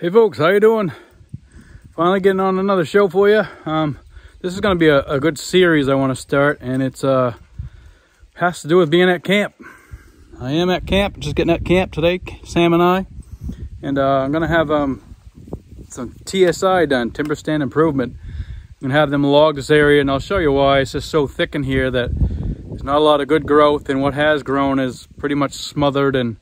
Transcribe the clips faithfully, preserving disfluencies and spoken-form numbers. Hey folks, how you doing? Finally getting on another show for you. Um, this is going to be a, a good series I want to start, and it's uh, has to do with being at camp. I am at camp, just getting at camp today, Sam and I, and uh, I'm going to have um, some T S I done, timber stand improvement, and have them log this area, and I'll show you why. It's just so thick in here that there's not a lot of good growth, and what has grown is pretty much smothered. And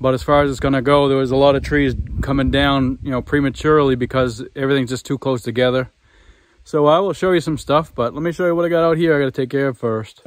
but as far as it's gonna go, there was a lot of trees coming down, you know, prematurely because everything's just too close together. So I will show you some stuff, but let me show you what I got out here I gotta take care of first.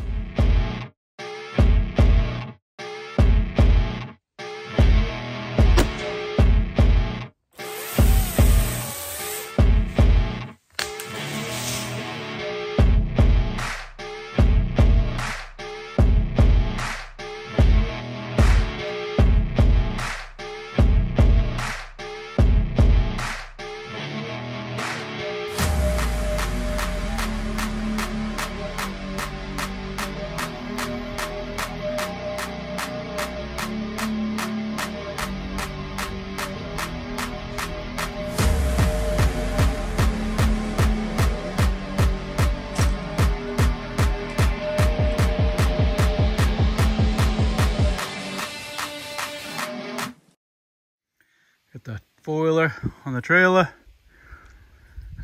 Foiler on the trailer.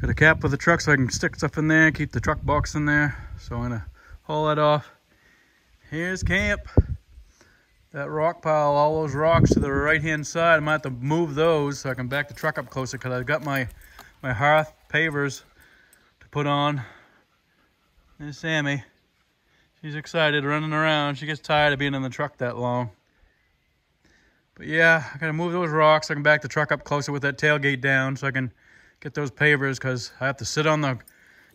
Got a cap with the truck so I can stick stuff in there, keep the truck box in there. So I'm gonna haul that off. Here's camp. That rock pile, all those rocks to the right hand side, I might have to move those so I can back the truck up closer because I've got my my hearth pavers to put on. There's Sammy. She's excited, running around. She gets tired of being in the truck that long. But yeah, I gotta move those rocks. I can back the truck up closer with that tailgate down so I can get those pavers because I have to sit on the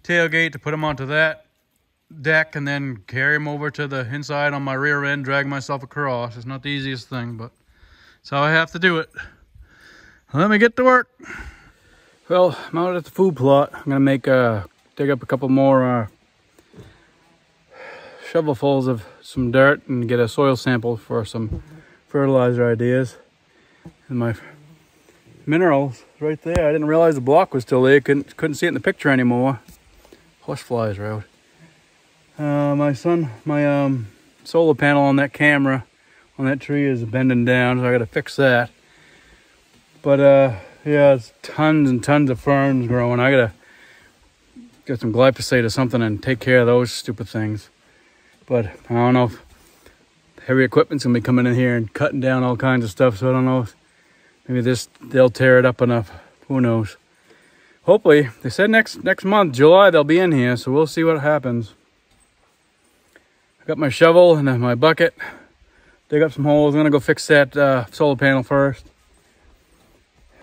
tailgate to put them onto that deck and then carry them over to the inside on my rear end, drag myself across. It's not the easiest thing, but it's how I have to do it. Let me get to work. Well, I'm out at the food plot. I'm gonna make uh, dig up a couple more uh, shovelfuls of some dirt and get a soil sample for some fertilizer ideas. And my minerals right there. I didn't realize the block was still there. Couldn't couldn't see it in the picture anymore. Horseflies route. Uh, my son, my um, solar panel on that camera, on that tree is bending down, so I got to fix that. But uh, yeah, it's tons and tons of ferns growing. I gotta get some glyphosate or something and take care of those stupid things. But I don't know if heavy equipment's gonna be coming in here and cutting down all kinds of stuff, so I don't know if maybe this they'll tear it up enough. Who knows? Hopefully, they said next next month, July, they'll be in here, so we'll see what happens. I got my shovel and my bucket. Dig up some holes. I'm gonna go fix that uh, solar panel first.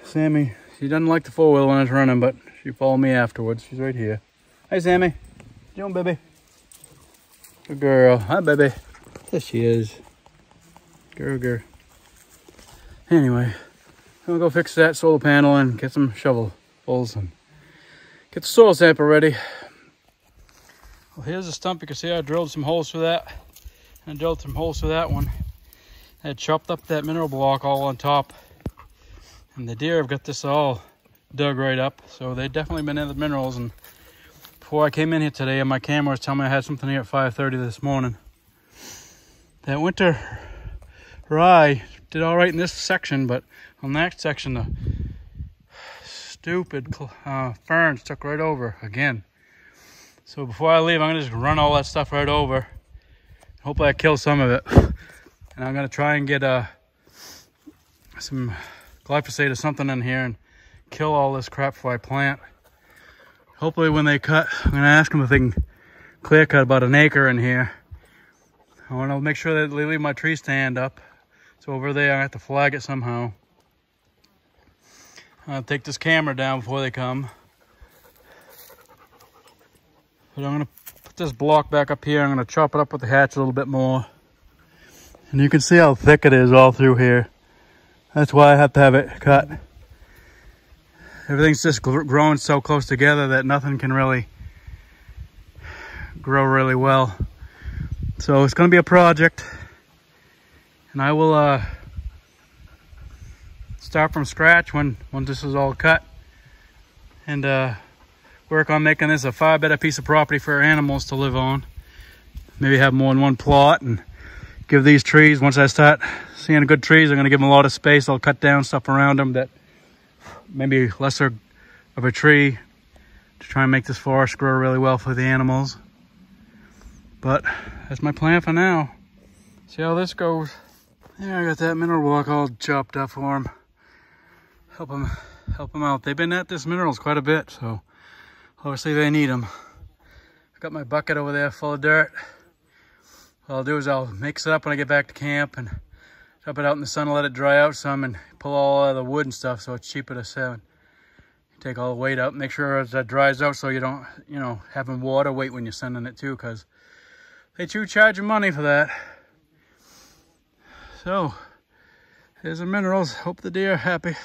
Sammy, she doesn't like the four wheel when it's running, but she followed me afterwards. She's right here. Hi, Sammy. How you doing, baby? Good girl. Hi, baby. There she is. Gerger. Anyway, I'm gonna go fix that solar panel and get some shovelfuls and get the soil sample ready. Well, here's the stump. You can see I drilled some holes for that, and I drilled some holes for that one. I chopped up that mineral block all on top, and the deer have got this all dug right up, so they've definitely been in the minerals. And before I came in here today, my camera was telling me I had something here at five thirty this morning. That winter rye did all right in this section, but on that section, the stupid uh, ferns took right over again. So before I leave, I'm gonna just run all that stuff right over. Hopefully I kill some of it. And I'm gonna try and get uh, some glyphosate or something in here and kill all this crap before I plant. Hopefully when they cut, I'm gonna ask them if they can clear cut about an acre in here. I want to make sure that they leave my tree stand up. So over there, I have to flag it somehow. I'll take this camera down before they come. But I'm going to put this block back up here. I'm going to chop it up with the hatchet a little bit more. And you can see how thick it is all through here. That's why I have to have it cut. Everything's just growing so close together that nothing can really grow really well. So it's going to be a project, and I will uh, start from scratch when, when this is all cut, and uh, work on making this a far better piece of property for our animals to live on. Maybe have more than one plot and give these trees, once I start seeing good trees, I'm going to give them a lot of space. I'll cut down stuff around them that maybe lesser of a tree to try and make this forest grow really well for the animals. But that's my plan for now. See how this goes. Yeah, I got that mineral block all chopped up for them. Help them, help them out. They've been at this minerals quite a bit, so obviously they need them. I've got my bucket over there full of dirt. What I'll do is I'll mix it up when I get back to camp and dump it out in the sun and let it dry out some and pull all of the wood and stuff so it's cheaper to sell. You take all the weight out, make sure that dries out so you don't, you know, having water weight when you're sending it too, because they do charge you money for that. So, here's the minerals. Hope the deer are happy.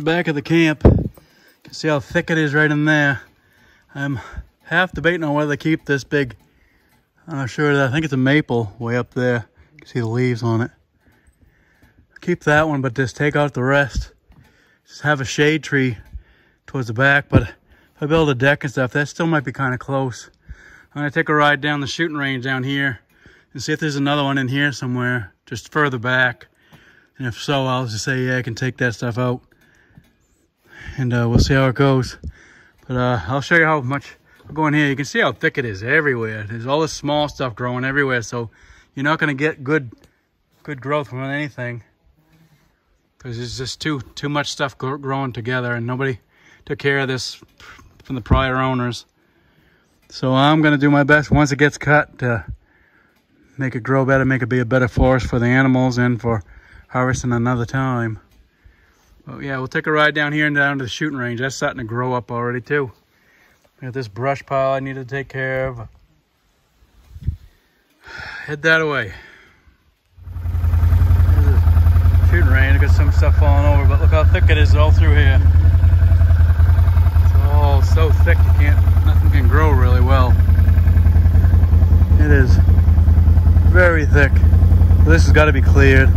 Back of the camp, you can see how thick it is right in there. I'm half debating on whether to keep this big, I'm not sure, that I think it's a maple way up there. You can see the leaves on it. Keep that one, but just take out the rest. Just have a shade tree towards the back, but if I build a deck and stuff, that still might be kind of close. I'm gonna take a ride down the shooting range down here and see if there's another one in here somewhere, just further back. And if so, I'll just say, yeah, I can take that stuff out. And uh, we'll see how it goes. But uh, I'll show you how much I'll go in here. You can see how thick it is everywhere. There's all this small stuff growing everywhere. So you're not going to get good good growth from anything, because there's just too too much stuff growing together. And nobody took care of this from the prior owners. So I'm going to do my best once it gets cut to make it grow better, make it be a better forest for the animals and for harvesting another time. Oh, yeah, we'll take a ride down here and down to the shooting range. That's starting to grow up already, too. I got this brush pile I need to take care of. Head that away. There's a shooting range. I got some stuff falling over, but look how thick it is all through here. It's all so thick, you can't, nothing can grow really well. It is very thick. This has got to be cleared.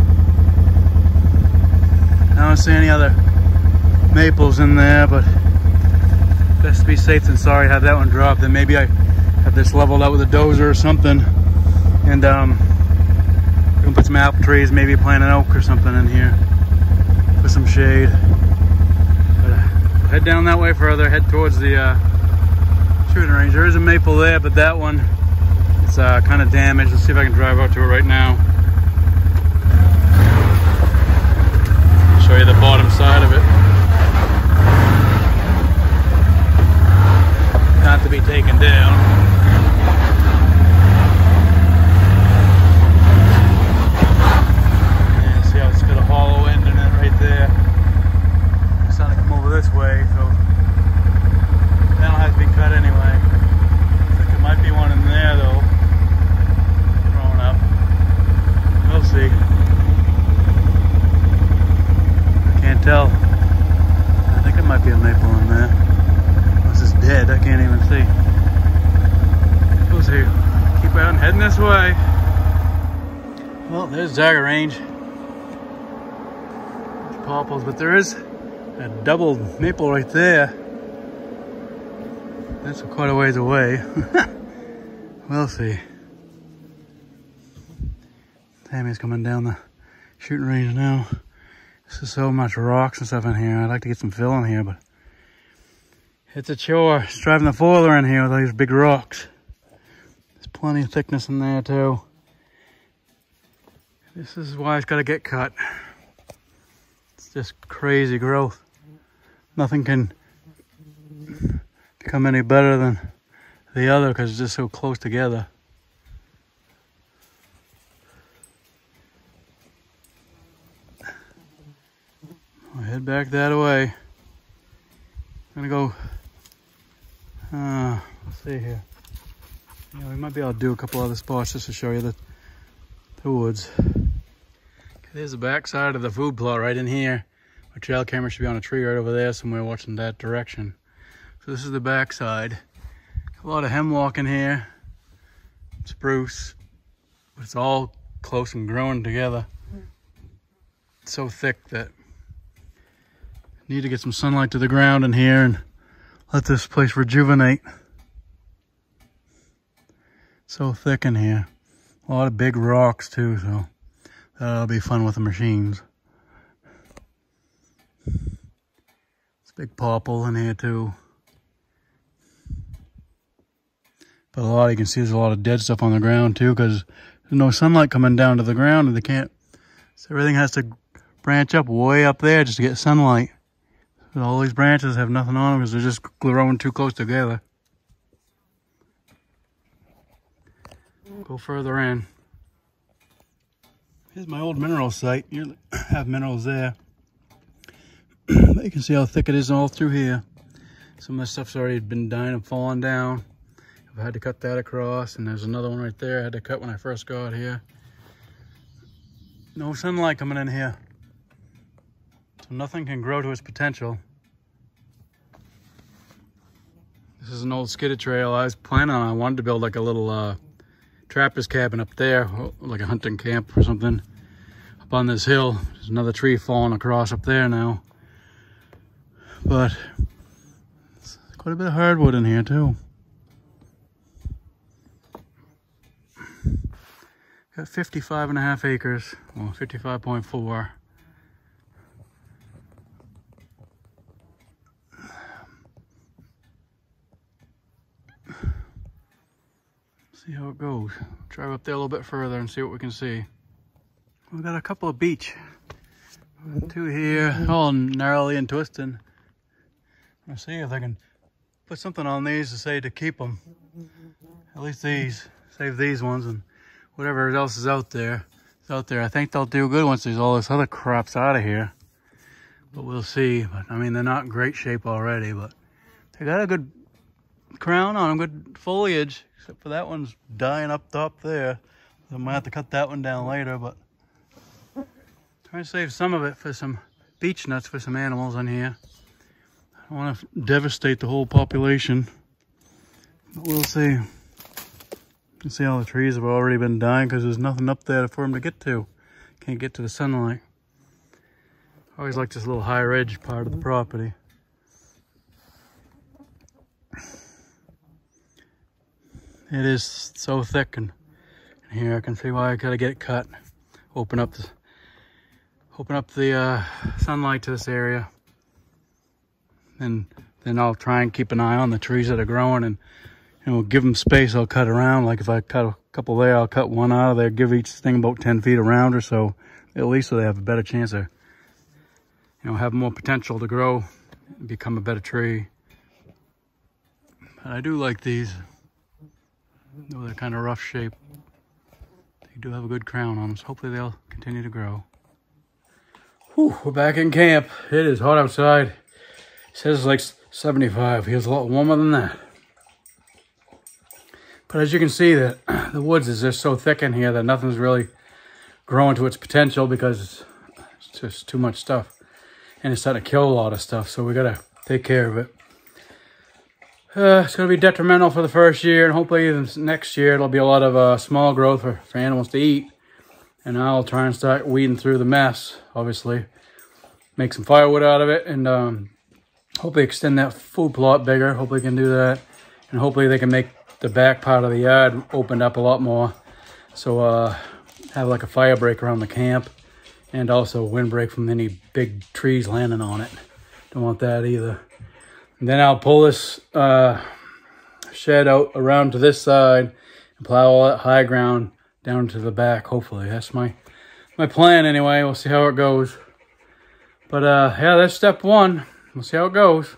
I don't see any other maples in there, but best to be safe than sorry. Have that one dropped, then maybe I have this leveled out with a dozer or something, and um, we can put some apple trees, maybe plant an oak or something in here for some shade. But, uh, head down that way further, head towards the uh, shooting range. There is a maple there, but that one it's uh, kind of damaged. Let's see if I can drive out to it right now. The bottom side of it, not to be taken down. And see how it's got a hollow end in it right there. It's not going to come over this way, so that'll have to be cut anyway. I think there might be one in there though, thrown up. We'll see. Tell. I think it might be a maple in there. Unless it's dead, I can't even see. Who's here? Keep on heading this way. Well, there's Dagger Range. There's popples, but there is a double maple right there. That's quite a ways away. We'll see. Tammy's coming down the shooting range now. There's so much rocks and stuff in here. I'd like to get some fill in here, but it's a chore. It's driving the foiler in here with all these big rocks. There's plenty of thickness in there too. This is why it's got to get cut. It's just crazy growth. Nothing can become any better than the other because it's just so close together. I'll head back that way. I'm gonna go, uh, let's see here. Yeah, we might be able to do a couple other spots just to show you the, the woods. Okay, there's the back side of the food plot right in here. My trail camera should be on a tree right over there somewhere watching that direction. So this is the back side. A lot of hemlock in here, spruce, but it's all close and growing together. It's so thick that I need to get some sunlight to the ground in here and let this place rejuvenate. So thick in here. A lot of big rocks too, so that'll be fun with the machines. It's big popple in here too. But a lot, you can see there's a lot of dead stuff on the ground too, because there's no sunlight coming down to the ground and they can't, so everything has to branch up way up there just to get sunlight. So all these branches have nothing on them because they're just growing too close together. Go further in. Here's my old mineral site. You have minerals there. But you can see how thick it is all through here. Some of the stuff's already been dying and falling down. I've had to cut that across, and there's another one right there I had to cut when I first got here. No sunlight coming in here. So nothing can grow to its potential. This is an old skidded trail. I was planning on, I wanted to build like a little uh, trapper's cabin up there, like a hunting camp or something, up on this hill. There's another tree falling across up there now, but it's quite a bit of hardwood in here too. Got fifty-five and a half acres, well, fifty-five point four. See how it goes. Drive up there a little bit further and see what we can see. We've got a couple of beach. Two here, all gnarly and twisting. I'll see if I can put something on these to say to keep them. At least these, save these ones and whatever else is out there. It's out there. I think they'll do good once there's all this other crop's out of here. But we'll see. But I mean, they're not in great shape already, but they got a good crown on them, good foliage. Except for that one's dying up top there. So I might have to cut that one down later, but I'm trying to save some of it for some beech nuts for some animals in here. I don't want to devastate the whole population, but we'll see. You can see all the trees have already been dying because there's nothing up there for them to get to. Can't get to the sunlight. I always like this little high ridge part of the property. It is so thick, and here I can see why I gotta get it cut. Open up the, open up the uh, sunlight to this area, and then I'll try and keep an eye on the trees that are growing, and you know, give them space. I'll cut around. Like if I cut a couple there, I'll cut one out of there. Give each thing about ten feet around or so, at least, so they have a better chance of, you know, have more potential to grow and become a better tree. But I do like these. Though they're kind of rough shape, they do have a good crown on them, so hopefully they'll continue to grow. Whew, we're back in camp. It is hot outside. It says it's like seventy-five. It feels a lot warmer than that. But as you can see, that the woods is just so thick in here that nothing's really growing to its potential because it's just too much stuff. And it's starting to kill a lot of stuff, so we got to take care of it. Uh, it's going to be detrimental for the first year, and hopefully next year it'll be a lot of uh, small growth for, for animals to eat. And I'll try and start weeding through the mess, obviously. Make some firewood out of it, and um, hopefully extend that food plot bigger. Hopefully we can do that. And hopefully they can make the back part of the yard opened up a lot more. So uh, have like a fire break around the camp, and also windbreak from any big trees landing on it. Don't want that either. Then I'll pull this uh, shed out around to this side and plow all that high ground down to the back, hopefully. That's my my plan anyway. We'll see how it goes. But uh, yeah, that's step one. We'll see how it goes.